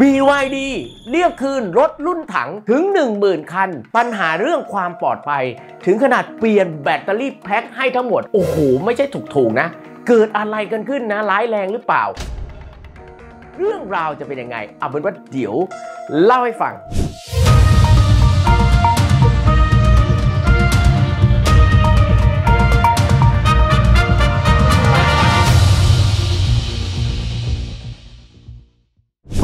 BYD เรียกคืนรถรุ่นถังถึง 10,000 คันปัญหาเรื่องความปลอดภัยถึงขนาดเปลี่ยนแบตเตอรี่แพ็คให้ทั้งหมดโอ้โหไม่ใช่ถูกๆนะเกิดอะไรกันขึ้นนะร้ายแรงหรือเปล่าเรื่องราวจะเป็นยังไงเอาเป็นว่าเดี๋ยวเล่าให้ฟัง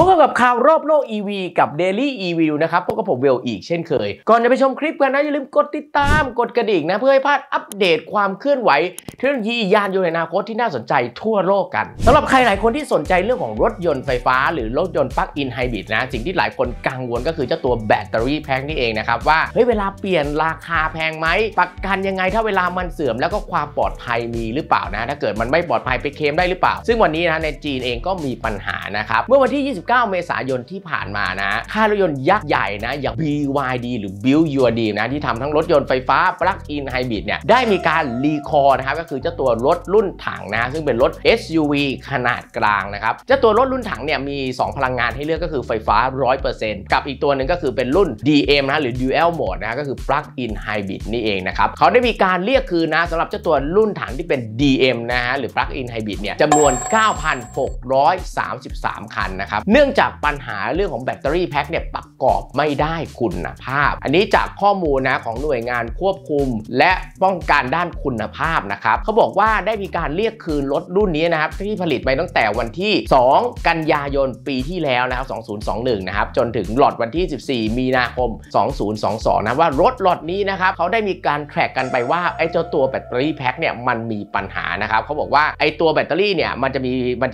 พบกับข่าวรอบโลก EV กับ Daily EV News นะครับพบกับผมเวลอีกเช่นเคยก่อนจะไปชมคลิปกันนะอย่าลืมกดติดตามกดกระดิ่งนะเพื่อให้พลาดอัปเดตความเคลื่อนไหวเทคโนโลยียานยนต์ในอนาคตที่น่าสนใจทั่วโลกกันสำหรับใครหลายคนที่สนใจเรื่องของรถยนต์ไฟฟ้าหรือรถยนต์ปลั๊กอินไฮบริดนะสิ่งที่หลายคนกังวลก็คือเจ้าตัวแบตเตอรี่แพงนี่เองนะครับว่าเฮ้ยเวลาเปลี่ยนราคาแพงไหมประกันยังไงถ้าเวลามันเสื่อมแล้วก็ความปลอดภัยมีหรือเปล่านะถ้าเกิดมันไม่ปลอดภัยไปเคลมได้หรือเปล่าซึ่งวันนี้นะในจีนเองก็มีปัญหานะครับเมื่อวันที่29 เมษายนที่ผ่านมานะค่ายรถยนต์ยักษ์ใหญ่นะอย่าง BYD หรือ Build Your DM นะที่ทำทั้งรถยนต์ไฟฟ้า Plug-in Hybrid เนี่ยได้มีการรีคอร์นะครับก็คือเจ้าตัวรถรุ่นถังนะซึ่งเป็นรถ SUV ขนาดกลางนะครับเจ้าตัวรถรุ่นถังเนี่ยมี2พลังงานให้เลือกก็คือไฟฟ้า 100% กับอีกตัวหนึ่งก็คือเป็นรุ่น DM นะหรือ Dual Mode นะก็คือ Plug-in Hybrid นี่เองนะครับเขาได้มีการเรียกคืนนะสำหรับเจ้าตัวรุ่นถังที่เป็น DM นะฮะหรือ Plug-in Hybrid เนี่ยจำนวน 9,633 คันนะครับเนื่องจากปัญหาเรื่องของแบตเตอรี่แพ็คเนี่ยประกอบไม่ได้คุณภาพอันนี้จากข้อมูลนะของหน่วยงานควบคุมและป้องกันด้านคุณภาพนะครับเขาบอกว่าได้มีการเรียกคืนรถรุ่นนี้นะครับที่ผลิตไปตั้งแต่วันที่2กันยายนปีที่แล้วนะครับ2021นะครับจนถึงหลอดวันที่14มีนาคม2022นะว่ารถหลอดนี้นะครับเขาได้มีการแทร็กกันไปว่าไอ้เจ้าตัวแบตเตอรี่แพ็คเนี่ยมันมีปัญหานะครับเขาบอกว่าไอ้ตัวแบตเตอรี่เนี่ยมันจ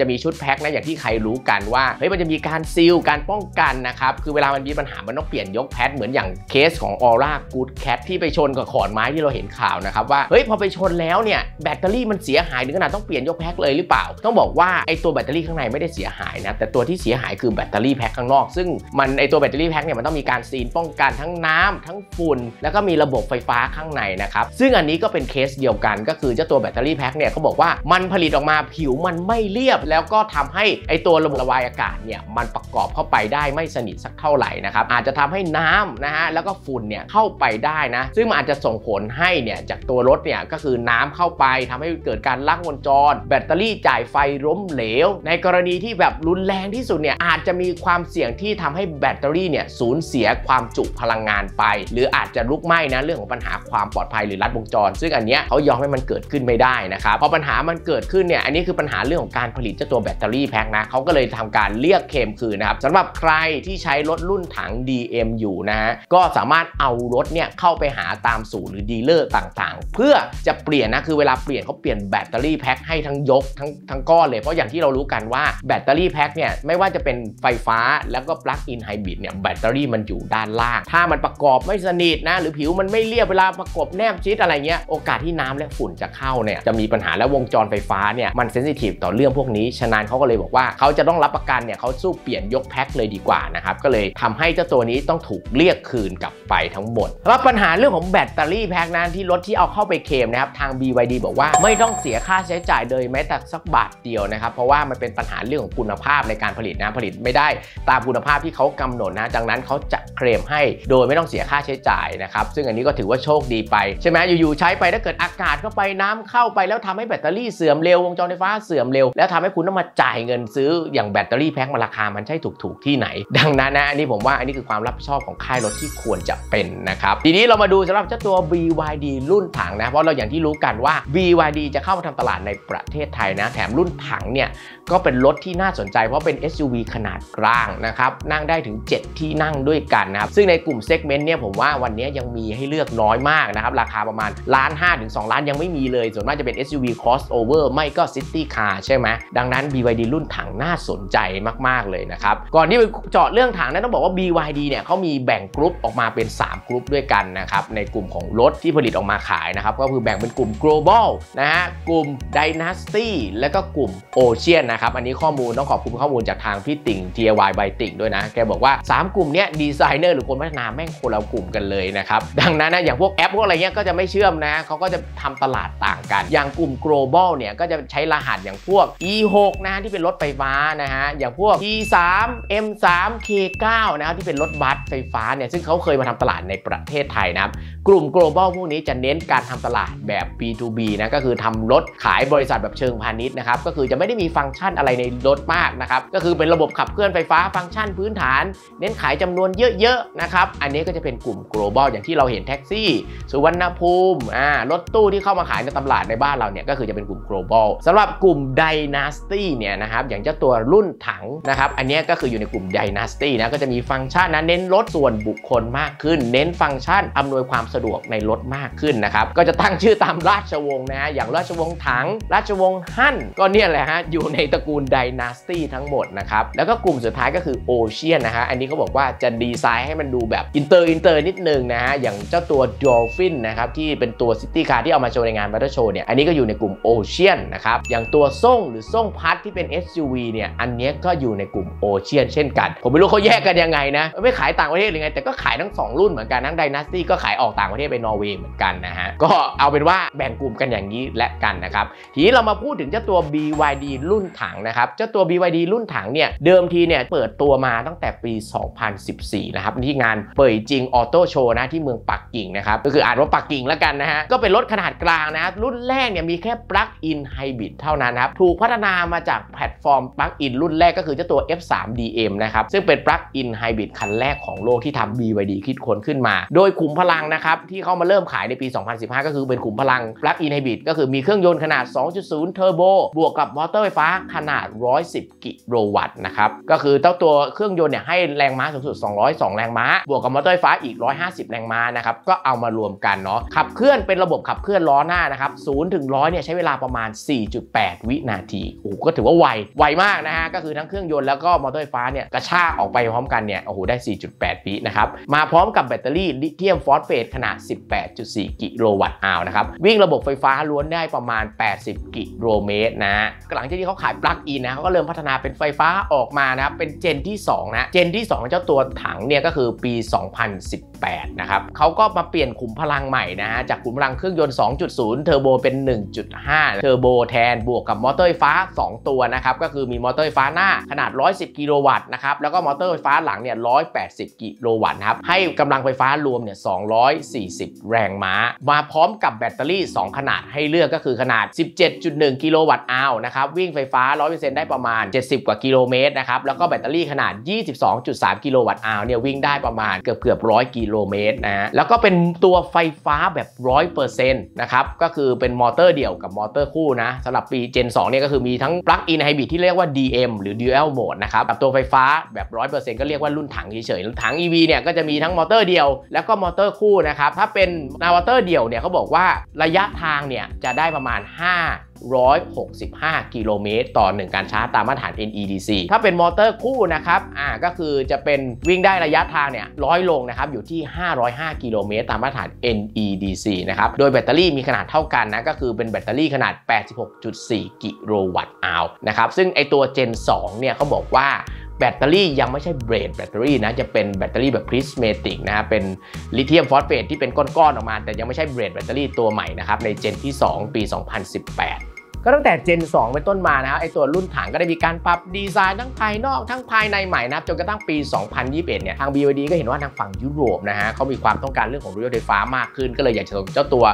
ะมีชุดแพ็คนะอย่างที่ใครรู้กันว่ามันจะมีการซีลการป้องกันนะครับคือเวลามันมีปัญหามันต้องเปลี่ยนยกแพทเหมือนอย่างเคสของออร่ากู๊ดแคทที่ไปชนกับขอนไม้ที่เราเห็นข่าวนะครับว่าเฮ้ยพอไปชนแล้วเนี่ยแบตเตอรี่มันเสียหายถึงขนาดต้องเปลี่ยนยกแพทเลยหรือเปล่าต้องบอกว่าไอตัวแบตเตอรี่ข้างในไม่ได้เสียหายนะแต่ตัวที่เสียหายคือแบตเตอรี่แพ็คข้างนอกซึ่งมันไอตัวแบตเตอรี่แพ็คเนี่ยมันต้องมีการซีลป้องกันทั้งน้ำทั้งฝุ่นแล้วก็มีระบบไฟฟ้าข้างในนะครับซึ่งอันนี้ก็เป็นเคสเดียวกันก็คือเจ้าตัวแบตเตอรี่แพ็คเนี่ยเขาบอกว่ามันผลิตออกมาผิวมันไม่เรียบแล้วก็ทำให้ไอตัวระบบระบายอากาศเนี่ยมันประกอบเข้าไปได้ไม่สนิทสักเท่าไหร่นะครับอาจจะทำให้น้ำนะฮะแล้วก็ฝุ่นเนี่ยเข้าไปได้นะซึ่งมันอาจจะส่งผลให้เนี่ยจากตัวรถเนี่ยก็คือน้ำเข้าไปทำให้เกิดการลักวงจรแบตเตอรี่จ่ายไฟล้มเหลวในกรณีที่แบบรุนแรงที่สุดเนี่ยอาจจะมีความเสี่ยงที่ทำให้แบตเตอรี่เนี่ยสูญเสียความจุพลังงานไปหรืออาจจะลุกไหม้นะเรื่องของปัญหาความปลอดภัยหรือลัดวงจรซึ่งอันเนี้ยเขายอมให้มันเกิดขึ้นไม่ได้นะครับพอปัญหามันเกิดขึ้นเนี่ยอันนี้คือปัญหาเรื่องของการผลิตเจ้าตัวแบตเตอรี่แพ็คนะเขาก็เลยทำการเรียกเคลมคืนนะครับสำหรับใครที่ใช้รถรุ่นถัง DM อยู่นะฮะก็สามารถเอารถเนี่ยเข้าไปหาตามศูนย์หรือดีลเลอร์ต่างๆเพื่อจะเปลี่ยนนะคือเวลาเปลี่ยนเขาเปลี่ยนแบตเตอรี่แพ็คให้ทั้งยกทั้งก้อนเลยเพราะอย่างที่เรารู้กันว่าแบตเตอรี่แพ็คเนี่ยไม่ว่าจะเป็นไฟฟ้าแล้วก็ปลั๊กอินไฮบริดเนี่ยแบตเตอรี่มันอยู่ด้านล่างถ้ามันประกอบไม่สนิทนะหรือผิวมันไม่เรียบเวลาประกบแนบชิดอะไรเงี้ยโอกาสที่น้ำและฝุ่นจะเข้าเนี่ยจะมีปัญหาและวงจรไฟฟ้าเนี่ยมันเซนซิทีฟต่อเรื่องพวกนี้ฉะนั้นเขาก็เลยบอกว่าเขาจะต้องรับประกันเนี่ยเขาสู้เปลี่ยนยกแพ็คเลยดีกว่านะครับก็เลยทำให้เจ้าตัวนี้ต้องถูกเรียกคืนกลับไปทั้งหมดแล้วปัญหาเรื่องของแบตเตอรี่แพ็คนั้นที่รถที่เอาเข้าไปเคลมนะครับทาง BYD บอกว่าไม่ต้องเสียค่าใช้จ่ายเลยแม้แต่สักบาทเดียวนะครับเพราะว่ามันเป็นปัญหาเรื่องของคุณภาพในการผลิตนะผลิตไม่ได้ตามคุณภาพที่เขากำหนดนะดังนั้นเขาจะเคลมให้โดยไม่ต้องเสียค่าใช้จ่ายนะครับซึ่งอันนี้ก็ถือว่าโชคดีไปใช่ไหมอยู่ๆใช้ไปถ้าเกิดอากาศเข้าไปน้ำเข้าไปแล้วทำให้แบตเตอรี่เสื่อมเร็ววงจรไฟฟ้าเสื่อมเร็วแล้วทำให้คุณต้องมาจ่ายเงินซื้ออย่างแบตเตอรี่แพ็คราคามันใช่ถูกที่ไหนดังนั้นนะอันนี้ผมว่าอันนี้คือความรับผิดชอบของค่ายรถที่ควรจะเป็นนะครับทีนี้เรามาดูสำหรับเจ้าตัว BYD รุ่นถังนะเพราะเราอย่างที่รู้กันว่า BYD จะเข้ามาทำตลาดในประเทศไทยนะแถมรุ่นถังเนี่ยก็เป็นรถที่น่าสนใจเพราะเป็น SUV ขนาดกลางนะครับนั่งได้ถึง7ที่นั่งด้วยกันนะครับซึ่งในกลุ่มเซกเมนต์เนี่ยผมว่าวันนี้ยังมีให้เลือกน้อยมากนะครับราคาประมาณ1.5 ล้านถึง2 ล้านยังไม่มีเลยส่วนมากจะเป็น SUV crossover ไม่ก็ City Car ใช่ไหมดังนั้น BYD รุ่นถังน่าสนใจมากๆเลยนะครับก่อนที่ไปเจาะเรื่องถังนะต้องบอกว่า B BYD เนี่ยเขามีแบ่งกรุ๊ปออกมาเป็น3กรุ๊ปด้วยกันนะครับในกลุ่มของรถที่ผลิตออกมาขายนะครับก็คือแบ่งเป็นกลุ่ม global นะฮะกลุ่ม dynasty และก็กลุ่ม ocean นะครับอันนี้ข้อมูลต้องขอบคุณข้อมูลจากทางพี่ติ่ง DIY by ติ่งด้วยนะแกบอกว่า3กลุ่มเนี้ยดีไซเนอร์หรือคนพัฒนาแม่งคนละกลุ่มกันเลยนะครับดังนั้นนะอย่างพวกแอปพวกอะไรเงี้ยก็จะไม่เชื่อมนะเขาก็จะทำตลาดต่างกันอย่างกลุ่ม global เนี่ยก็จะใช้รหัสอย่างพวก E6 นะฮะที่เป็นรถไฟฟ้านะฮะอย่างพวก T3 M3 K9 นะที่เป็นรถบัสไฟฟ้าเนี่ยซึ่งเขาเคยมาทำตลาดในประเทศไทยนะครับกลุ่ม global พวกนี้จะเน้นการทำตลาดแบบ B2B นะก็คือทำรถขายบริษัทแบบเชิงพาณิชย์นะครับก็คือจะไม่ได้มีฟังก์ชันอะไรในรถมากนะครับก็คือเป็นระบบขับเคลื่อนไฟฟ้าฟังก์ชันพื้นฐานเน้นขายจำนวนเยอะๆนะครับอันนี้ก็จะเป็นกลุ่ม global อย่างที่เราเห็นแท็กซี่สุวรรณภูมิรถตู้ที่เข้ามาขายในตลาดในบ้านเราเนี่ยก็คือจะเป็นกลุ่ม global สำหรับกลุ่ม dynasty เนี่ยนะครับอย่างเจ้าตัวรุ่นถังนะครับอันนี้ก็คืออยู่ในกลุ่ม dynasty นะก็จะมีฟังก์ชันนะเน้นรถส่วนบุคคลมากขึ้นเน้นฟังก์ชันอำนวยความสะดวกในรถมากขึ้นนะครับก็จะตั้งชื่อตามราชวงศ์นะอย่างราชวงศ์ถังราชวงศ์ฮั่นก็เนี่ยแหละฮะอยู่ในตระกูล dynasty ทั้งหมดนะครับแล้วก็กลุ่มสุดท้ายก็คือ ocean นะฮะอันนี้เขาบอกว่าจะดีไซน์ให้มันดูแบบอินเตอร์นิดนึงนะฮะอย่างเจ้าตัว dolphin นะครับที่เป็นตัว city car ที่เอามาโชว์ในงาน Motor Show เนี่ยอันนี้ก็อยู่ในกลุ่ม ocean นะครับอย่างตัวส่งหรือส่งพัดที่เป็น SUV เนี่ยอันนี้ก็อยู่ในกลุ่ม ocean เช่นกันผมไม่รู้เขาแยกกันยังไงนะไม่ขายต่างประเทศหรือไงแต่ก็ขายทั้ง2รุ่นเหมือนกันทั้ง dynasty ก็ขายออกต่างประเทศไปนอร์เวย์เหมือนกันนะฮะก็เอาเป็นว่าแบ่งกลุ่มกันอย่างนี้และกันนะครับทีนี้เรามาพูดถึงเจ้าตัว BYD รุ่นถังนะครับเจ้าตัว BYD รุ่นถังเนี่ยเดิมทีเนี่ยเปิดตัวมาตั้งแต่ปี 2014 นะครับที่งานเป่ยจิงออโต้โชว์นะที่เมืองปักกิ่งนะครับก็คืออ่านว่าปักกิ่งแล้วกันนะฮะก็เป็นรถขนาดกลางนะรุ่นแรกเนี่ยมีแค่ plug in hybrid เท่านั้นครับถูกพัฒนามาจากแพลตฟอร์ม plug in รุ่นแรกก็คือเจ้าตัว F3 DM นะครับซึ่งเป็น plug in hybrid คันแรกของโลกที่ทำ BYD คิดค้นขึ้นมาโดยขุมพลังนะครับที่เขามาเริ่มขายในปี 2015 ก็คือเป็นขุมพลัง plug in hybrid ก็คือมีเครื่องยนต์ขนาด 2.0 เทอร์โบบวกกับมอเตอร์ไฟฟ้าขนาด 110 กิโลวัตต์นะครับก็คือเจ้าตัวเครื่องยนต์เนี่ยให้แรงม้าสูงสุด 202 แรงม้าบวกกับมอเตอร์ไฟฟ้าอีก 150 แรงม้านะครับก็เอามารวมกันเนาะขับเคลื่อนเป็นระบบขับเคลื่อนล้อหน้านะครับ0ถึง100เนี่ยใช้เวลาประมาณ 4.8 วินาทีโอ้ก็ถือว่าไวมากนะฮะก็คือทั้งเครื่องยนต์แล้วก็มอเตอร์ไฟฟ้าเนี่ยกระชากออกไปพร้อมกันเนี่ยโอ้โหได้ 4.8 วินะครับมาพร้อมกับแบตเตอรี่ลิเธียมฟอสเฟตขนาด 18.4 กิโลวัตต์อาวนะครับวิ่งระบบไฟฟ้าล้วนได้ประมาณ 80 กิโลเมตรนะหลังจากที่เขาขายปลั๊กอินนะเขาก็เริ่มพัฒนาเป็นไฟฟ้าออกมานะเป็นเจนที่2นะเจนที่2เจ้าตัวถังเนี่ยก็คือปี 2018 นะครับเขาก็มาเปลี่ยนขุมพลังใหม่นะฮะจากขุมพลังเครื่องยนต์ 2.0 เทอร์โบเป็น 1.5 เทอร์โบแทนบวกกับมอเตอร์ไฟฟ้า2ตัวนะครับก็คือมีมอเตอร์ไฟฟ้าหน้าขนาด 110 กิโลวัตต์นะครับแล้วก็มอเตอร์ไฟฟ้าหลังเนี่ย 180 กิโลวัตต์ครับให้กำลังไฟฟ้ารวมเนี่ย 240 แรงม้ามาพร้อมกับแบตเตอรี่2ขนาดให้เลือกก็คือขนาด 17.1 กิโลวัตต์อาวนะครับวิ่งไฟฟ้า 100% ได้ประมาณ 70 กว่ากิโลเมตรนะครับแล้วก็แบตเตอรี่ขนาด 22.3 กิโลวัตต์อาวเนี่ยวิ่งได้ประมาณเกือบ 100 กิโลเมตรนะฮะแล้วก็เป็นตัวไฟฟ้าแบบ 100% นะครับก็คือเป็นมอเตอร์เดี่ยวกับมอเตอร์คู่นะสำหรับปี Gen 2 เนี่ยก็คือมีทั้ง plug in hybrid ที่เรียกว่า DM หรือ Dual Mode นะครับกับตัวไฟฟ้าแบบ 100% ก็เรียกว่ารุ่นถังเฉยๆถัง EV เนี่ยก็จะมีทั้งมอเตอร์เดี่ยวแล้วก็มอเตอร์คู่นะครับถ้าเป็นมอเตอร์เดี่ยวเนี่ยเขาบอกว่าระยะทางเนี่ยจะได้ประมาณ165 กิโลเมตรต่อ1การชาร์จตามมาตรฐาน NEDC ถ้าเป็นมอเตอร์คู่นะครับก็คือจะเป็นวิ่งได้ระยะทางเนี่ยน้อยลงนะครับอยู่ที่505 กิโลเมตรตามมาตรฐาน NEDC นะครับโดยแบตเตอรี่มีขนาดเท่ากันนะก็คือเป็นแบตเตอรี่ขนาด 86.4 กิโลวัตต์อาวนะครับซึ่งไอตัว Gen 2 เนี่ยเขาบอกว่าแบตเตอรี่ยังไม่ใช่ Blade Battery นะจะเป็นแบตเตอรี่แบบ Prismatic นะเป็นลิเธียมฟอสเฟตที่เป็นก้อนๆออกมาแต่ยังไม่ใช่ Blade Battery ตัวใหม่นะครับในเจนที่2ปี 2018ก็ตั้งแต่เจน 2 เป็นต้นมานะครับไอตัวรุ่นถังก็ได้มีการปรับดีไซน์ทั้งภายนอกทั้งภายในใหม่นะครับจนกระทั่งปี 2021 เนี่ยทาง BYD ก็เห็นว่าทางฝั่งยุโรปนะฮะเขามีความต้องการเรื่องของรถยนต์ไฟฟ้ามากขึ้นก็เลยอยากจะส่งเจ้าตัว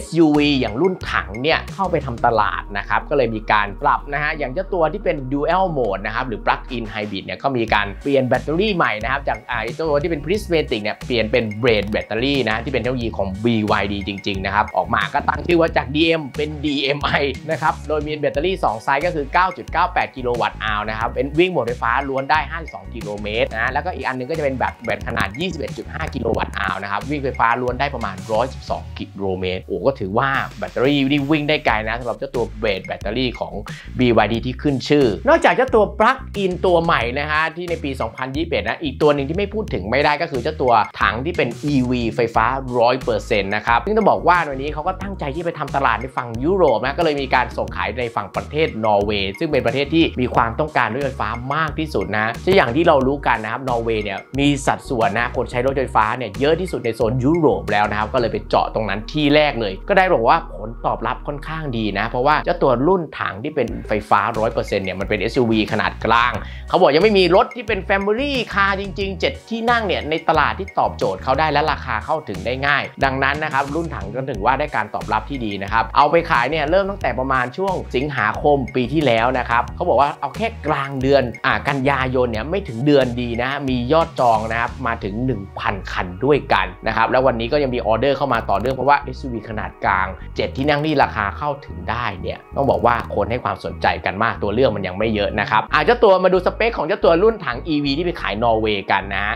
SUV อย่างรุ่นถังเนี่ยเข้าไปทำตลาดนะครับก็เลยมีการปรับนะฮะอย่างเจ้าตัวที่เป็น Dual Mode นะครับหรือ Plug In Hybrid เนี่ยก็มีการเปลี่ยนแบตเตอรี่ใหม่นะครับจากไอตัวที่เป็น Prismatic เนี่ยเปลี่ยนเป็น Blade Battery นะที่เป็นเทคโนโลยีของ BYD จริงๆนะครับออกมาก็ตั้งชื่อว่าจาก DM เป็น DMI นะครับ นะครับโดยมีแบตเตอรี่2ไซส์ก็คือ 9.98 กิโลวัตต์อาวนะครับเป็นวิ่งหมดไฟฟ้าล้วนได้52กิโลเมตรนะแล้วก็อีกอันนึงก็จะเป็นแบตขนาด 21.5 กิโลวัตต์อาวนะครับวิ่งไฟฟ้าล้วนได้ประมาณ112กิโลเมตรโอ้ก็ถือว่าแบตเตอรี่นี่วิ่งได้ไกลนะสำหรับเจ้าตัวBlade Battery ของ BYD ที่ขึ้นชื่อนอกจากเจ้าตัวปลั๊กอินตัวใหม่นะฮะที่ในปี 2021 นะอีกตัวหนึ่งที่ไม่พูดถึงไม่ได้ก็คือเจ้าตัวถังที่เป็น EV ไฟฟ้า 100% นะครับซึ่งต้องบอกว่าวันนี้เขาก็ตั้งใจที่ไปทำตลาดในฝั่งยุโรปนะก็เลยมีการส่งขายในฝั่งประเทศนอร์เวย์ซึ่งเป็นประเทศที่มีความต้องการรถไฟฟ้ามากที่สุดนะซึ่งอย่างที่เรารู้กันนะครับนอร์เวย์เนี่ยมีสัดส่วนนะคนใช้รถไฟฟ้าเนี่ยเยอะที่สุดในโซนยุโรปแล้วนะครับก็เลยไปเจาะตรงนั้นที่แรกเลยก็ได้บอกว่าผลตอบรับค่อนข้างดีนะเพราะว่าเจ้าตัวรุ่นถังที่เป็นไฟฟ้า 100% เนี่ยมันเป็น SUV ขนาดกลางเขาบอกยังไม่มีรถที่เป็น Family Car จริงๆ7ที่นั่งเนี่ยในตลาดที่ตอบโจทย์เขาได้และราคาเข้าถึงได้ง่ายดังนั้นนะครับรุ่นถังก็ถึงว่าได้การตอบรับที่ดีนะครับเอาไปขายเนี่ยเริ่มตั้งแต่ประมาณช่วงสิงหาคมปีที่แล้วนะครับเขาบอกว่าเอาแค่กลางเดือนกันยายนเนี่ยไม่ถึงเดือนดีนะมียอดจองนะครับมาถึง 1,000 คันด้วยกันนะครับแล้ววันนี้ก็ยังมีออเดอร์เข้ามาต่อเนื่องเพราะว่า SUV ขนาดกลาง7ที่นั่งนี่ราคาเข้าถึงได้เนี่ยต้องบอกว่าคนให้ความสนใจกันมากตัวเลือกมันยังไม่เยอะนะครับเจ้าตัวมาดูสเปคของเจ้าตัวรุ่นถัง EV ที่ไปขายนอร์เวย์กันนะ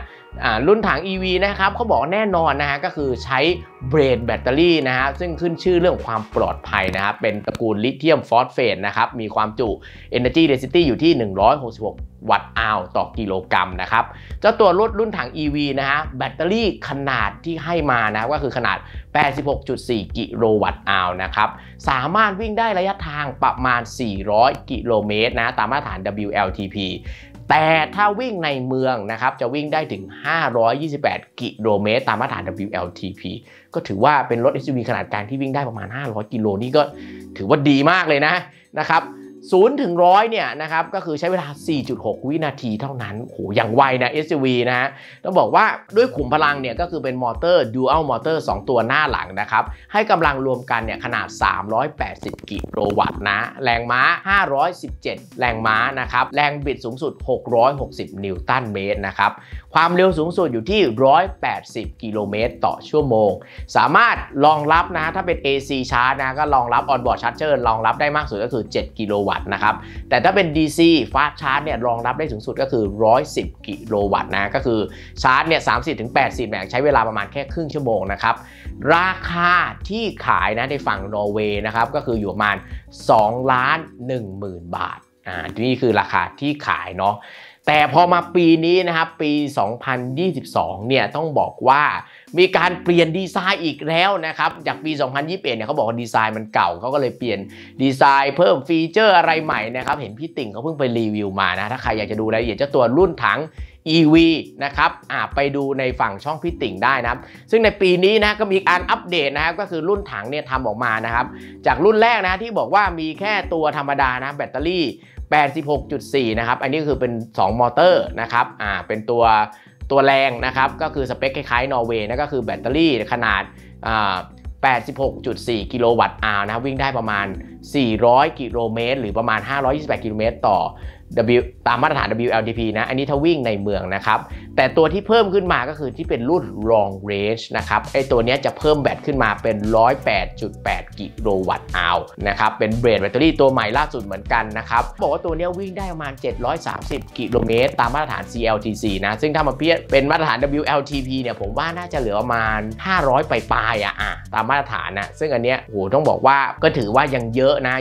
รุ่นถัง EV นะครับเขาบอกแน่นอนนะฮะก็คือใช้ Blade Battery นะฮะซึ่งขึ้นชื่อเรื่องความปลอดภัยนะครับเป็นตระกูลลิเธียมฟอสเฟตนะครับมีความจุ Energy Density อยู่ที่166วัตต์อาวต่อกิโลกรัมนะครับเจ้าตัวรุ่นถัง EV นะฮะแบตเตอรี่ขนาดที่ให้มานะก็คือขนาด 86.4 กิโลวัตต์อาวนะครับสามารถวิ่งได้ระยะทางประมาณ400กิโลเมตรนะตามมาตรฐาน WLTPแต่ถ้าวิ่งในเมืองนะครับจะวิ่งได้ถึง528กิโลเมตรตามมาตรฐาน WLTP ก็ถือว่าเป็นรถ SUV ขนาดกลางที่วิ่งได้ประมาณ500กิโลนี่ก็ถือว่าดีมากเลยนะครับ0 ถึง 100เนี่ยนะครับก็คือใช้เวลา 4.6 วินาทีเท่านั้นโหอย่างไวนะ SUV นะฮะต้องบอกว่าด้วยขุมพลังเนี่ยก็คือเป็นมอเตอร์ Dual Motor 2 ตัวหน้าหลังนะครับให้กำลังรวมกันเนี่ยขนาด380กิโลวัตต์นะแรงม้า517แรงม้านะครับแรงบิดสูงสุด660นิวตันเมตรนะครับความเร็วสูงสุดอยู่ที่180กิโลเมตรต่อชั่วโมงสามารถรองรับนะถ้าเป็น AC ชาร์จนะก็รองรับ Onboard Charger รองรับได้มากสุดก็คือ7กิโลวัตต์นะครับแต่ถ้าเป็น DC ฟาสต์ชาร์จเนี่ยรองรับได้สูงสุดก็คือ110กิโลวัตต์นะก็คือชาร์จเนี่ย 30 ถึง 80 แหมใช้เวลาประมาณแค่ครึ่งชั่วโมงนะครับราคาที่ขายนะในฝั่งนอร์เวย์นะครับก็คืออยู่ประมาณ 2,100,000 บาทนี่คือราคาที่ขายเนาะแต่พอมาปีนี้นะครับปี 2022 เนี่ยต้องบอกว่ามีการเปลี่ยนดีไซน์อีกแล้วนะครับจากปี 2021 เนี่ยเขาบอกว่าดีไซน์มันเก่าเขาก็เลยเปลี่ยนดีไซน์เพิ่มฟีเจอร์อะไรใหม่นะครับเห็นพี่ติ่งเขาเพิ่งไปรีวิวมานะถ้าใครอยากจะดูรายละเอียดเจ้าตัวรุ่นถัง EV นะครับไปดูในฝั่งช่องพี่ติ่งได้นะครับซึ่งในปีนี้นะก็มีการอัปเดตนะครับก็คือรุ่นถังเนี่ยทำออกมานะครับจากรุ่นแรกนะที่บอกว่ามีแค่ตัวธรรมดานะแบตเตอรี่86.4 นะครับอันนี้คือเป็น2มอเตอร์นะครับเป็นตัวแรงนะครับก็คือสเปคคล้ายๆนอร์เวย์นะก็คือแบตเตอรี่ขนาด86.4 กิโลวัตต์อาวนะวิ่งได้ประมาณ400กิโลเมตรหรือประมาณ528กิโลเมตรต่อตามมาตรฐาน WLTP นะอันนี้ถ้าวิ่งในเมืองนะครับแต่ตัวที่เพิ่มขึ้นมาก็คือที่เป็นรุ่น Long Range นะครับไอตัวนี้จะเพิ่มแบตขึ้นมาเป็น 108.8 กิโลวัตต์อาวนะครับเป็นBlade Battery ตัวใหม่ล่าสุดเหมือนกันนะครับบอกว่าตัวนี้วิ่งได้ประมาณ730กิโลเมตรตามมาตรฐาน CLTC นะซึ่งถ้ามาเทียบเป็นมาตรฐาน WLTP เนี่ยผมว่าน่าจะเหลือประมาณ500ปลายๆตามมาตรฐานนะซึ่งอันเนี้ยโหต้องบอกว่าก็ถือว่ายังเยอะนะ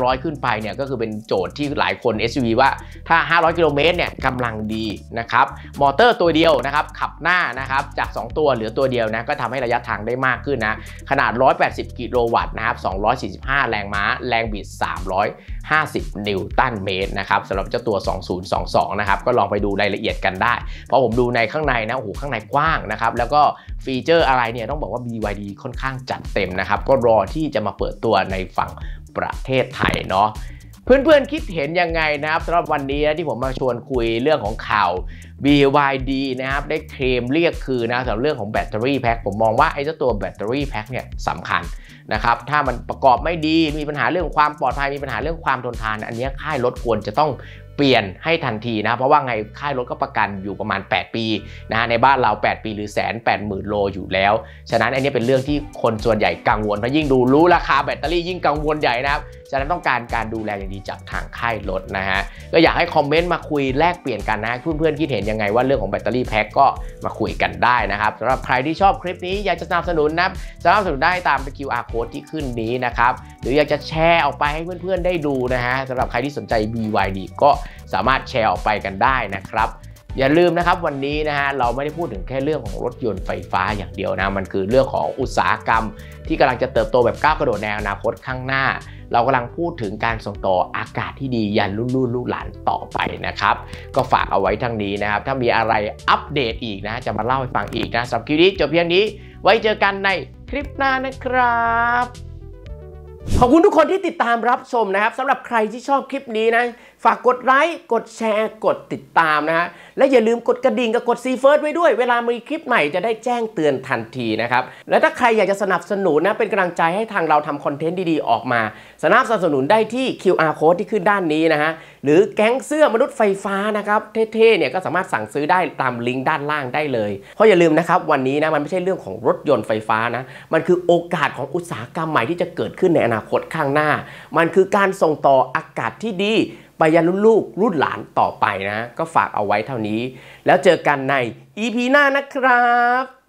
500ขึ้นไปเนี่ยก็คือเป็นโจทย์ที่หลายคน SUV ว่าถ้า500กิโลเมตรเนี่ยกำลังดีนะครับมอเตอร์ตัวเดียวนะครับขับหน้านะครับจาก2ตัวเหลือตัวเดียวนะก็ทำให้ระยะทางได้มากขึ้นนะขนาด180กิโลวัตต์นะครับ245แรงม้าแรงบิด350นิวตันเมตรนะครับสำหรับเจ้าตัว2022นะครับก็ลองไปดูรายละเอียดกันได้เพราะผมดูในข้างในนะโอ้โหข้างในกว้างนะครับแล้วก็ฟีเจอร์อะไรเนี่ยต้องบอกว่า BYD ค่อนข้างจัดเต็มนะครับก็รอที่จะมาเปิดตัวในฝั่งประเทศไทยเนาะเพื่อนๆคิดเห็นยังไงนะครับสำหรับวันนี้นะที่ผมมาชวนคุยเรื่องของข่าว BYD นะครับได้เคลมเรียกคืนนะสำหรับเรื่องของแบตเตอรี่แพ็คผมมองว่าไอ้เจ้าตัวแบตเตอรี่แพ็คเนี่ยสำคัญนะครับถ้ามันประกอบไม่ดีมีปัญหาเรื่องความปลอดภัยมีปัญหาเรื่องความทนทานอันนี้ค่ายรถควรจะต้องเ เปลี่ยนให้ทันทีนะเพราะว่าไงค่ายรถก็ประกันอยู่ประมาณ8ปีนะฮะในบ้านเรา8ปีหรือ180,000โลอยู่แล้วฉะนั้นอันนี้เป็นเรื่องที่คนส่วนใหญ่กังวลเพราะยิ่งดูรู้ราคาแบตเตอรี่ยิ่งกังวลใหญ่นะครับฉะนั้นต้องการการดูแลอย่างดีจากทางค่ายรถนะฮะก็อยากให้คอมเมนต์มาคุยแลกเปลี่ยนกันนะเพื่อนๆคิดเห็นยังไงว่าเรื่องของแบตเตอรี่แพ็คก็มาคุยกันได้นะครับสำหรับใครที่ชอบคลิปนี้อยากจะสนับสนุนนะสนับสนุนได้ตาม QR Code ที่ขึ้นนี้นะครับหรืออยากจะแชร์ออกไปให้เพื่อนๆได้ดูนะฮะสำหรับใครที่สนใจ BYD ก็สามารถแชร์ออกไปกันได้นะครับอย่าลืมนะครับวันนี้นะฮะเราไม่ได้พูดถึงแค่เรื่องของรถยนต์ไฟฟ้าอย่างเดียวนะมันคือเรื่องของอุตสาหกรรมที่กำลังจะเติบโตแบบก้าวกระโดดในอนาคตข้างหน้าเรากำลังพูดถึงการส่งต่ออากาศที่ดียันรุ่นลูกหลานต่อไปนะครับก็ฝากเอาไว้ทั้งนี้นะครับถ้ามีอะไรอัปเดตอีกนะจะมาเล่าให้ฟังอีกนะสำหรับคลิปนี้จบเพียงนี้ไว้เจอกันในคลิปหน้านะครับขอบคุณทุกคนที่ติดตามรับชมนะครับสำหรับใครที่ชอบคลิปนี้นะฝากกดไลค์กดแชร์กดติดตามนะฮะและอย่าลืมกดกระดิ่งกับกดซีเฟิร์สไว้ด้วยเวลามีคลิปใหม่จะได้แจ้งเตือนทันทีนะครับและถ้าใครอยากจะสนับสนุนนะเป็นกำลังใจให้ทางเราทำคอนเทนต์ดีๆออกมาสนับสนุนได้ที่ QR Code ที่ขึ้นด้านนี้นะฮะหรือแก๊งเสื้อมนุษย์ไฟฟ้านะครับเท่ๆเนี่ยก็สามารถสั่งซื้อได้ตามลิงก์ด้านล่างได้เลยเพราะอย่าลืมนะครับวันนี้นะมันไม่ใช่เรื่องของรถยนต์ไฟฟ้านะมันคือโอกาสของอุตสาหกรรมใหม่ที่จะเกิดขึ้นในอนาคตข้างหน้ามันคือการส่งต่ออากาศที่ดีไปยันรุ่นลูกรุ่นหลานต่อไปนะก็ฝากเอาไว้เท่านี้แล้วเจอกันใน EP หน้านะครับ